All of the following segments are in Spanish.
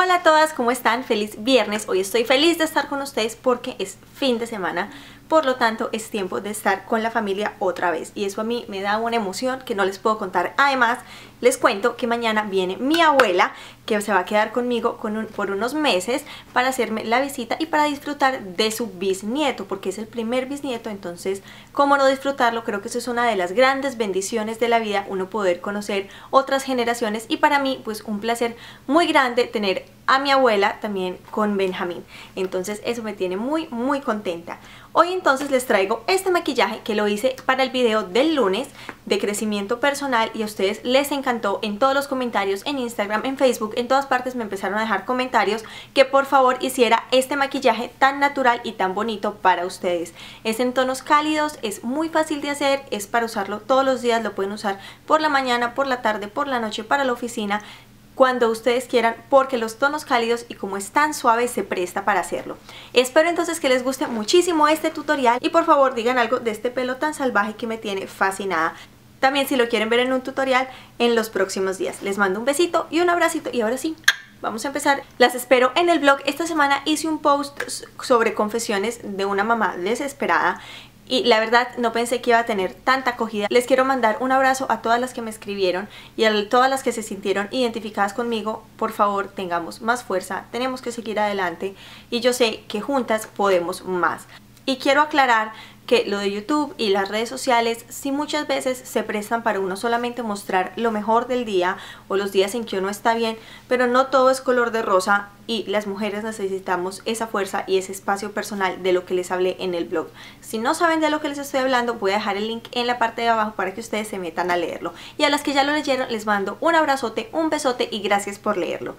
Hola a todas, ¿cómo están? Feliz viernes. Hoy estoy feliz de estar con ustedes porque es fin de semana, por lo tanto es tiempo de estar con la familia otra vez y eso a mí me da una emoción que no les puedo contar. Además, les cuento que mañana viene mi abuela, que se va a quedar conmigo por unos meses para hacerme la visita y para disfrutar de su bisnieto, porque es el primer bisnieto. Entonces, ¿cómo no disfrutarlo? Creo que eso es una de las grandes bendiciones de la vida, uno poder conocer otras generaciones, y para mí pues un placer muy grande tener a mi abuela también con Benjamín. Entonces eso me tiene muy muy contenta. Hoy entonces les traigo este maquillaje que lo hice para el video del lunes de crecimiento personal y a ustedes les encantó. En todos los comentarios, en Instagram, en Facebook, en todas partes me empezaron a dejar comentarios que por favor hiciera este maquillaje tan natural y tan bonito para ustedes. Es en tonos cálidos, es muy fácil de hacer, es para usarlo todos los días, lo pueden usar por la mañana, por la tarde, por la noche, para la oficina, cuando ustedes quieran, porque los tonos cálidos y como es tan suave se presta para hacerlo. Espero entonces que les guste muchísimo este tutorial y por favor digan algo de este pelo tan salvaje que me tiene fascinada. También si lo quieren ver en un tutorial en los próximos días. Les mando un besito y un abracito y ahora sí, vamos a empezar. Las espero en el blog. Esta semana hice un post sobre confesiones de una mamá desesperada y la verdad no pensé que iba a tener tanta acogida. Les quiero mandar un abrazo a todas las que me escribieron y a todas las que se sintieron identificadas conmigo. Por favor, tengamos más fuerza, tenemos que seguir adelante y yo sé que juntas podemos más. Y quiero aclarar que lo de YouTube y las redes sociales sí muchas veces se prestan para uno solamente mostrar lo mejor del día o los días en que uno está bien, pero no todo es color de rosa y las mujeres necesitamos esa fuerza y ese espacio personal de lo que les hablé en el blog. Si no saben de lo que les estoy hablando, voy a dejar el link en la parte de abajo para que ustedes se metan a leerlo. Y a las que ya lo leyeron, les mando un abrazote, un besote y gracias por leerlo.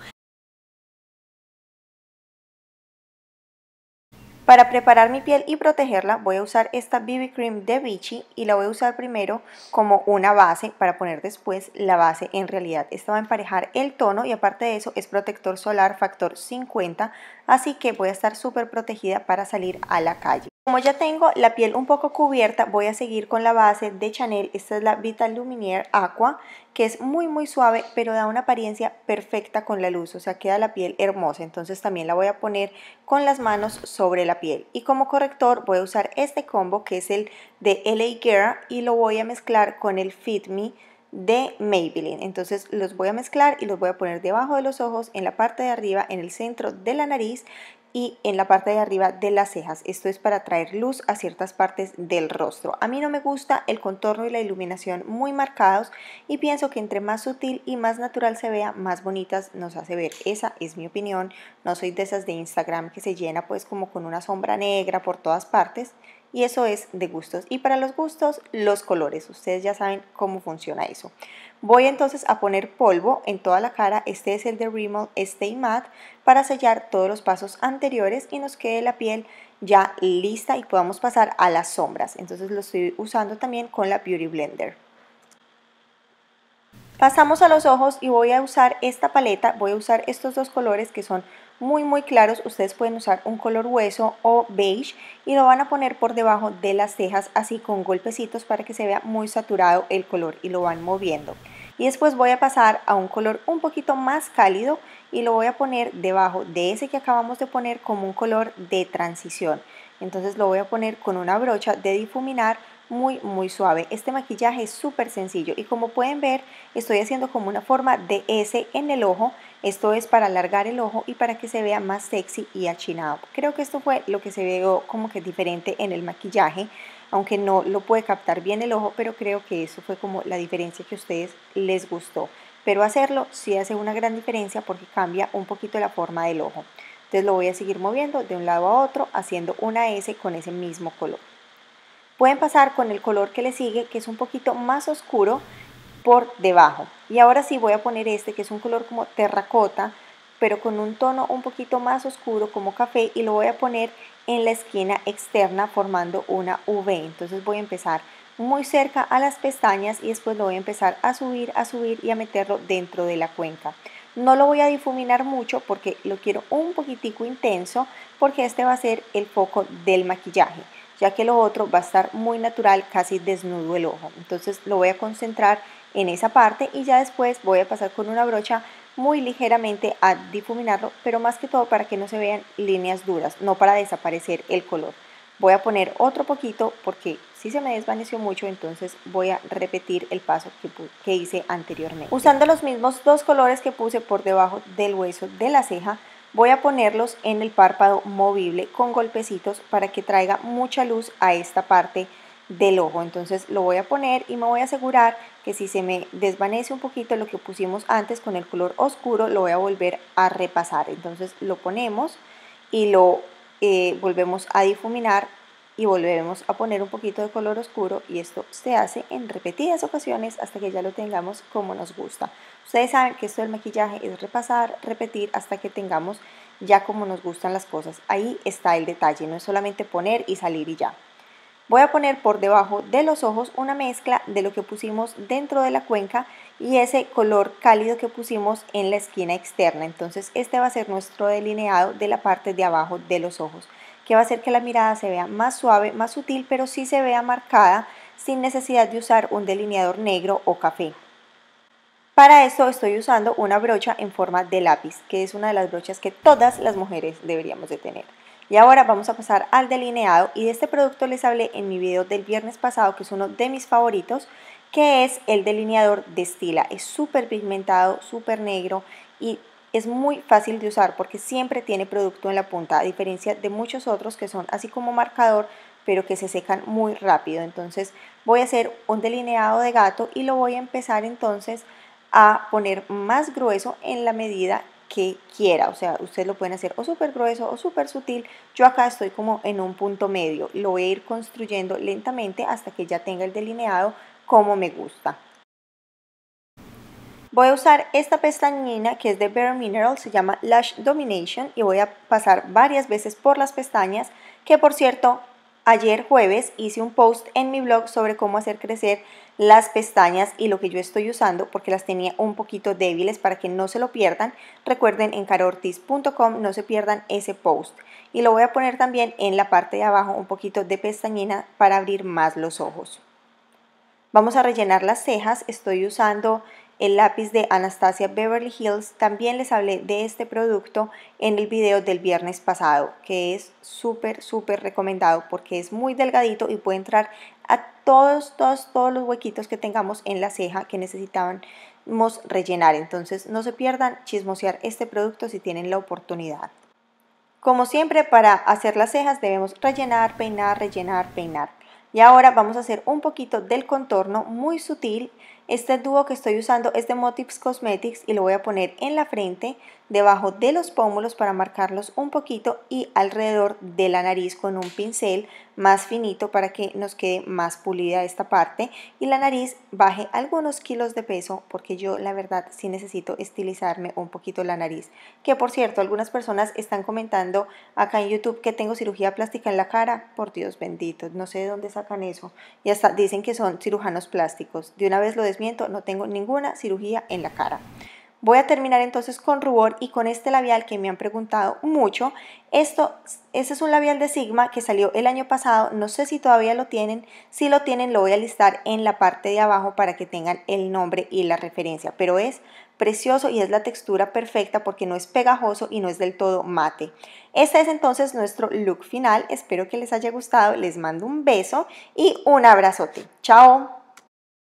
Para preparar mi piel y protegerla voy a usar esta BB Cream de Vichy y la voy a usar primero como una base para poner después la base en realidad. Esta va a emparejar el tono y aparte de eso es protector solar factor 50, así que voy a estar súper protegida para salir a la calle. Como ya tengo la piel un poco cubierta, voy a seguir con la base de Chanel. Esta es la Vital Luminier Aqua, que es muy muy suave pero da una apariencia perfecta con la luz, o sea queda la piel hermosa. Entonces también la voy a poner con las manos sobre la piel y como corrector voy a usar este combo que es el de LA Girl y lo voy a mezclar con el Fit Me de Maybelline. Entonces los voy a mezclar y los voy a poner debajo de los ojos, en la parte de arriba, en el centro de la nariz y en la parte de arriba de las cejas. Esto es para traer luz a ciertas partes del rostro. A mí no me gusta el contorno y la iluminación muy marcados y pienso que entre más sutil y más natural se vea, más bonitas nos hace ver. Esa es mi opinión. No soy de esas de Instagram que se llena pues como con una sombra negra por todas partes. Y eso es de gustos, y para los gustos los colores, ustedes ya saben cómo funciona eso. Voy entonces a poner polvo en toda la cara. Este es el de Rimmel Stay Matte para sellar todos los pasos anteriores y nos quede la piel ya lista y podamos pasar a las sombras. Entonces lo estoy usando también con la Beauty Blender. Pasamos a los ojos y voy a usar esta paleta, voy a usar estos dos colores que son muy muy claros. Ustedes pueden usar un color hueso o beige y lo van a poner por debajo de las cejas así con golpecitos para que se vea muy saturado el color y lo van moviendo. Y después voy a pasar a un color un poquito más cálido y lo voy a poner debajo de ese que acabamos de poner como un color de transición. Entonces lo voy a poner con una brocha de difuminar muy muy suave. Este maquillaje es súper sencillo y como pueden ver estoy haciendo como una forma de S en el ojo. Esto es para alargar el ojo y para que se vea más sexy y achinado. Creo que esto fue lo que se vio como que diferente en el maquillaje, aunque no lo puede captar bien el ojo, pero creo que eso fue como la diferencia que a ustedes les gustó. Pero hacerlo sí hace una gran diferencia porque cambia un poquito la forma del ojo. Entonces lo voy a seguir moviendo de un lado a otro haciendo una S con ese mismo color. Pueden pasar con el color que le sigue, que es un poquito más oscuro, por debajo. Y ahora sí voy a poner este, que es un color como terracota, pero con un tono un poquito más oscuro, como café, y lo voy a poner en la esquina externa formando una V. Entonces voy a empezar muy cerca a las pestañas y después lo voy a empezar a subir y a meterlo dentro de la cuenca. No lo voy a difuminar mucho porque lo quiero un poquitico intenso, porque este va a ser el foco del maquillaje, ya que lo otro va a estar muy natural, casi desnudo el ojo. Entonces lo voy a concentrar en esa parte y ya después voy a pasar con una brocha muy ligeramente a difuminarlo, pero más que todo para que no se vean líneas duras, no para desaparecer el color. Voy a poner otro poquito porque si se me desvaneció mucho, entonces voy a repetir el paso que hice anteriormente. Usando los mismos dos colores que puse por debajo del hueso de la ceja, voy a ponerlos en el párpado movible con golpecitos para que traiga mucha luz a esta parte del ojo. Entonces lo voy a poner y me voy a asegurar que si se me desvanece un poquito lo que pusimos antes con el color oscuro, lo voy a volver a repasar. Entonces lo ponemos y lo volvemos a difuminar y volvemos a poner un poquito de color oscuro, y esto se hace en repetidas ocasiones hasta que ya lo tengamos como nos gusta. Ustedes saben que esto del maquillaje es repasar, repetir hasta que tengamos ya como nos gustan las cosas. Ahí está el detalle, no es solamente poner y salir y ya. Voy a poner por debajo de los ojos una mezcla de lo que pusimos dentro de la cuenca y ese color cálido que pusimos en la esquina externa. Entonces este va a ser nuestro delineado de la parte de abajo de los ojos, que va a hacer que la mirada se vea más suave, más sutil, pero sí se vea marcada sin necesidad de usar un delineador negro o café. Para esto estoy usando una brocha en forma de lápiz, que es una de las brochas que todas las mujeres deberíamos de tener. Y ahora vamos a pasar al delineado, y de este producto les hablé en mi video del viernes pasado, que es uno de mis favoritos, que es el delineador de Stila. Es súper pigmentado, súper negro y es muy fácil de usar porque siempre tiene producto en la punta, a diferencia de muchos otros que son así como marcador pero que se secan muy rápido. Entonces voy a hacer un delineado de gato y lo voy a empezar entonces a poner más grueso en la medida que quiera. O sea, ustedes lo pueden hacer o súper grueso o súper sutil. Yo acá estoy como en un punto medio. Lo voy a ir construyendo lentamente hasta que ya tenga el delineado como me gusta. Voy a usar esta pestañina que es de Bare Minerals, se llama Lash Domination, y voy a pasar varias veces por las pestañas, que por cierto, ayer jueves hice un post en mi blog sobre cómo hacer crecer las pestañas y lo que yo estoy usando, porque las tenía un poquito débiles, para que no se lo pierdan. Recuerden, en caroortiz.com no se pierdan ese post. Y lo voy a poner también en la parte de abajo un poquito de pestañina para abrir más los ojos. Vamos a rellenar las cejas. Estoy usando el lápiz de Anastasia Beverly Hills. También les hablé de este producto en el video del viernes pasado, que es súper recomendado porque es muy delgadito y puede entrar a todos los huequitos que tengamos en la ceja que necesitamos rellenar. Entonces no se pierdan chismosear este producto si tienen la oportunidad. Como siempre, para hacer las cejas debemos rellenar, peinar, rellenar, peinar. Y ahora vamos a hacer un poquito del contorno muy sutil. Este dúo que estoy usando es de Motips Cosmetics y lo voy a poner en la frente, debajo de los pómulos para marcarlos un poquito, y alrededor de la nariz con un pincel más finito para que nos quede más pulida esta parte y la nariz baje algunos kilos de peso, porque yo la verdad sí necesito estilizarme un poquito la nariz. Que por cierto, algunas personas están comentando acá en YouTube que tengo cirugía plástica en la cara. Por Dios bendito, no sé de dónde sacan eso, y hasta dicen que son cirujanos plásticos. De una vez lo desmiento, no tengo ninguna cirugía en la cara. Voy a terminar entonces con rubor y con este labial que me han preguntado mucho. Este es un labial de Sigma que salió el año pasado, no sé si todavía lo tienen. Si lo tienen, lo voy a listar en la parte de abajo para que tengan el nombre y la referencia, pero es precioso y es la textura perfecta porque no es pegajoso y no es del todo mate. Este es entonces nuestro look final, espero que les haya gustado, les mando un beso y un abrazote. ¡Chao!